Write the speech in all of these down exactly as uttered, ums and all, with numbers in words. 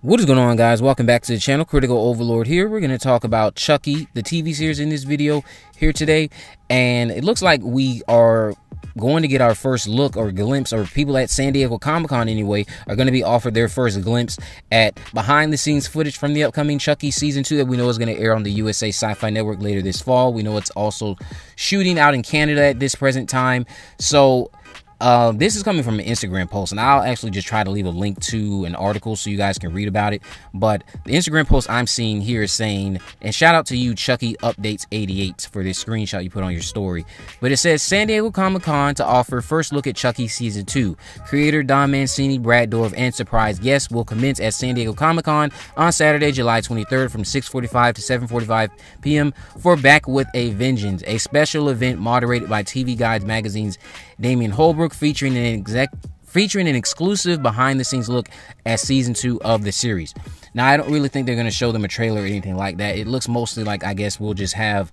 What is going on, guys? Welcome back to the channel. Critical Overlord here. We're going to talk about Chucky, the T V series, in this video here today. And it looks like we are going to get our first look or glimpse, or people at San Diego Comic Con anyway are going to be offered their first glimpse at behind the scenes footage from the upcoming Chucky season two that we know is going to air on the U S A Sci-Fi Network later this fall. We know it's also shooting out in Canada at this present time. So Uh, this is coming from an Instagram post, and I'll actually just try to leave a link to an article so you guys can read about it. But the Instagram post I'm seeing here is saying, and shout out to you, Chucky Updates eighty-eight, for this screenshot you put on your story. But it says, San Diego Comic-Con to offer first look at Chucky Season two. Creator Don Mancini, Brad Dourif, and surprise guests will commence at San Diego Comic-Con on Saturday, July twenty-third from six forty-five to seven forty-five p m for Back With A Vengeance, a special event moderated by T V Guide Magazine's Damian Holbrook, featuring an exec featuring an exclusive behind the scenes look at season two of the series. Now, I don't really think they're going to show them a trailer or anything like that. It looks mostly like, I guess, we'll just have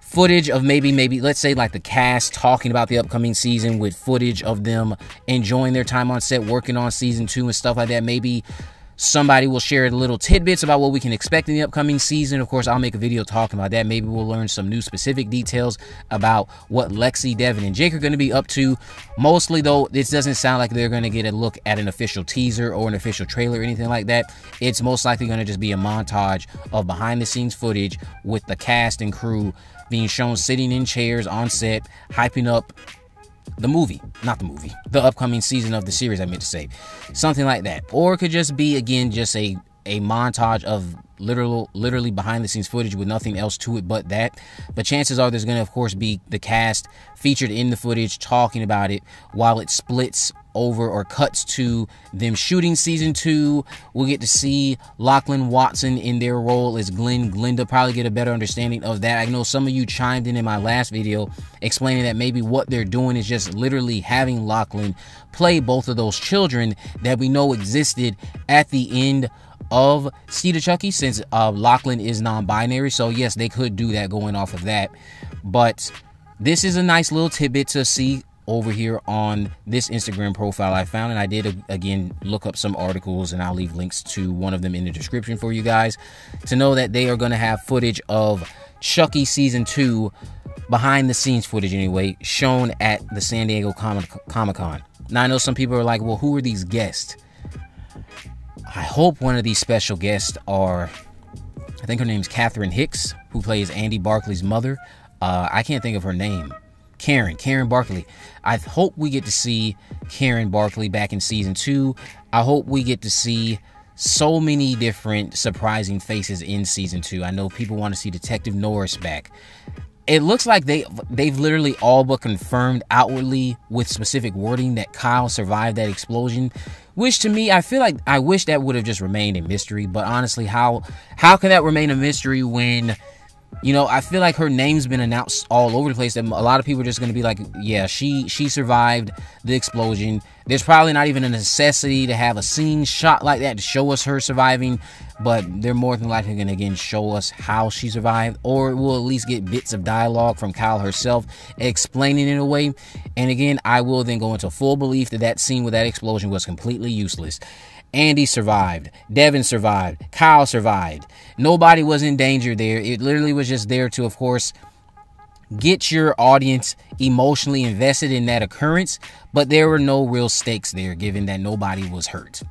footage of maybe maybe let's say like the cast talking about the upcoming season, with footage of them enjoying their time on set working on season two and stuff like that. Maybe somebody will share little tidbits about what we can expect in the upcoming season. Of course, I'll make a video talking about that. Maybe we'll learn some new specific details about what Lexi, Devin, and Jake are going to be up to. Mostly, though, this doesn't sound like they're going to get a look at an official teaser or an official trailer or anything like that. It's most likely going to just be a montage of behind-the-scenes footage with the cast and crew being shown sitting in chairs on set, hyping up the movie, not the movie, the upcoming season of the series, I meant to say. Something like that. Or it could just be, again, just a, a montage of literal, literally behind-the-scenes footage with nothing else to it but that. But chances are there's going to, of course, be the cast featured in the footage talking about it while it splits over or cuts to them shooting season two. We'll get to see Lachlan Watson in their role as Glenn Glenda, probably get a better understanding of that. I know some of you chimed in in my last video explaining that maybe what they're doing is just literally having Lachlan play both of those children that we know existed at the end of Seed of Chucky, since uh, Lachlan is non-binary. So yes, they could do that going off of that. But this is a nice little tidbit to see over here on this Instagram profile I found. And I did, again, look up some articles, and I'll leave links to one of them in the description for you guys to know that they are going to have footage of Chucky Season two, behind the scenes footage anyway, shown at the San Diego Comic-Con. Now, I know some people are like, well, who are these guests? I hope one of these special guests are, I think her name is Catherine Hicks, who plays Andy Barkley's mother. Uh, I can't think of her name. Karen, Karen Barkley. I hope we get to see Karen Barkley back in season two. I hope we get to see so many different surprising faces in season two. I know people want to see Detective Norris back. It looks like they, they've literally all but confirmed outwardly with specific wording that Kyle survived that explosion, which to me, I feel like I wish that would have just remained a mystery. But honestly, how, how can that remain a mystery when, you know, I feel like her name's been announced all over the place, that a lot of people are just going to be like, yeah, she she survived the explosion. There's probably not even a necessity to have a scene shot like that to show us her surviving, but they're more than likely going to, again, show us how she survived, or we'll at least get bits of dialogue from Kyle herself explaining it away. And again, I will then go into full belief that that scene with that explosion was completely useless. Andy survived, Devin survived, Kyle survived. Nobody was in danger there. It literally was just there to, of course, get your audience emotionally invested in that occurrence, but there were no real stakes there, given that nobody was hurt.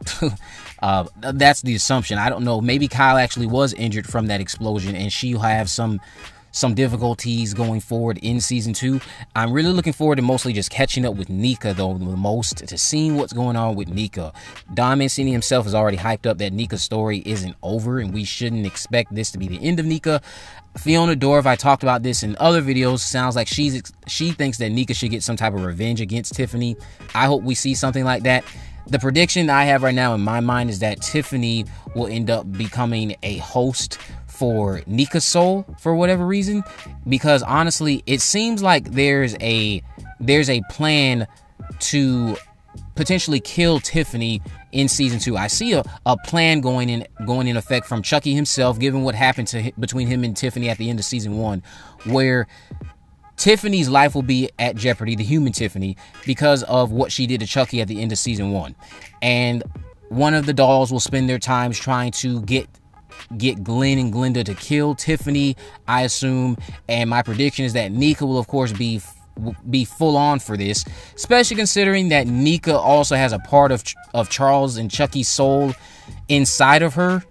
uh, that's the assumption. I don't know. Maybe Kyle actually was injured from that explosion, and she'll have some some difficulties going forward in season two. I'm really looking forward to mostly just catching up with Nika, though, the most, to seeing what's going on with Nika. Don Mancini himself has already hyped up that Nika's story isn't over, and we shouldn't expect this to be the end of Nika. Fiona Dourif, I talked about this in other videos, sounds like she's she thinks that Nika should get some type of revenge against Tiffany. I hope we see something like that. The prediction I have right now in my mind is that Tiffany will end up becoming a host for Nika's soul for whatever reason, because honestly, it seems like there's a there's a plan to potentially kill Tiffany in season two. I see a, a plan going in going in effect from Chucky himself, given what happened to between him and Tiffany at the end of season one, where Tiffany's life will be at jeopardy, the human Tiffany, because of what she did to Chucky at the end of season one. And one of the dolls will spend their time trying to get get Glenn and Glenda to kill Tiffany, I assume, and my prediction is that Nika will of course be be full on for this, especially considering that Nika also has a part of of Charles and Chucky's soul inside of her.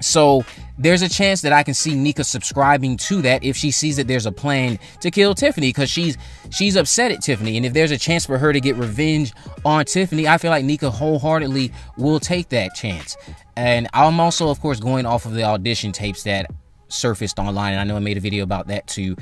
So there's a chance that I can see Nika subscribing to that if she sees that there's a plan to kill Tiffany, because she's she's upset at Tiffany, and if there's a chance for her to get revenge on Tiffany, I feel like Nika wholeheartedly will take that chance. And I'm also, of course, going off of the audition tapes that surfaced online, and I know I made a video about that too.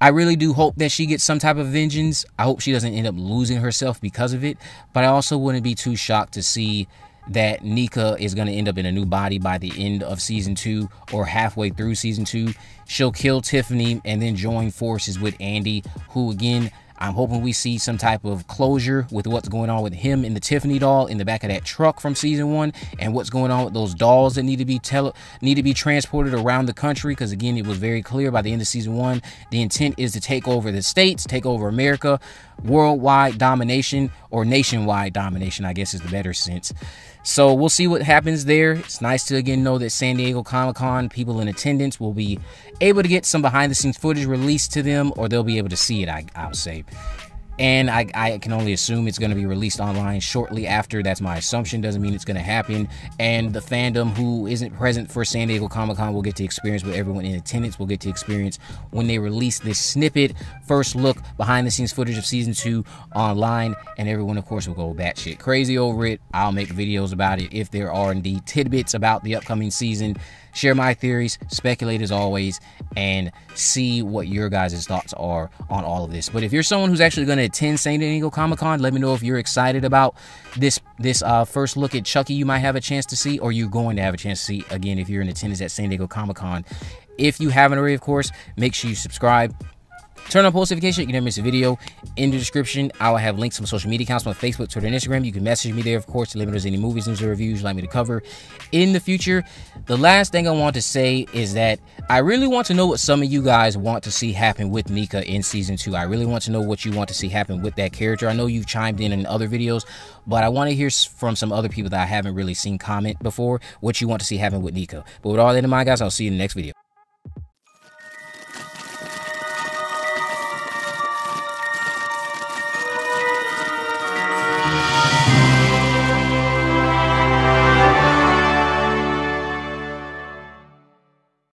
I really do hope that she gets some type of vengeance. I hope she doesn't end up losing herself because of it, but I also wouldn't be too shocked to see that Nika is going to end up in a new body by the end of season two or halfway through season two. She'll kill Tiffany and then join forces with Andy, who, again, I'm hoping we see some type of closure with what's going on with him and the Tiffany doll in the back of that truck from season one, and what's going on with those dolls that need to be tele need to be transported around the country, because again, it was very clear by the end of season one the intent is to take over the states, take over America, worldwide domination, or nationwide domination, I guess is the better sense. So we'll see what happens there. It's nice to again know that San Diego Comic-Con people in attendance will be able to get some behind-the-scenes footage released to them, or they'll be able to see it, I, I'll say. And I, I can only assume it's going to be released online shortly after. That's my assumption. Doesn't mean it's going to happen. And the fandom who isn't present for San Diego Comic-Con will get to experience what everyone in attendance will get to experience when they release this snippet, first look, behind-the-scenes footage of Season two online. And everyone, of course, will go batshit crazy over it. I'll make videos about it if there are indeed tidbits about the upcoming season. Share my theories, speculate as always, and see what your guys' thoughts are on all of this. But if you're someone who's actually going to attend San Diego Comic-Con, let me know if you're excited about this this uh, first look at Chucky you might have a chance to see, or you're going to have a chance to see, again, if you're in attendance at San Diego Comic-Con. If you haven't already, of course, make sure you subscribe. Turn on post notifications, you can never miss a video. In the description, I will have links to my social media accounts on Facebook, Twitter, and Instagram. You can message me there, of course, to let me know if there's any movies, news, or reviews you'd like me to cover in the future. The last thing I want to say is that I really want to know what some of you guys want to see happen with Nika in Season two. I really want to know what you want to see happen with that character. I know you've chimed in in other videos, but I want to hear from some other people that I haven't really seen comment before what you want to see happen with Nika. But with all that in mind, guys, I'll see you in the next video.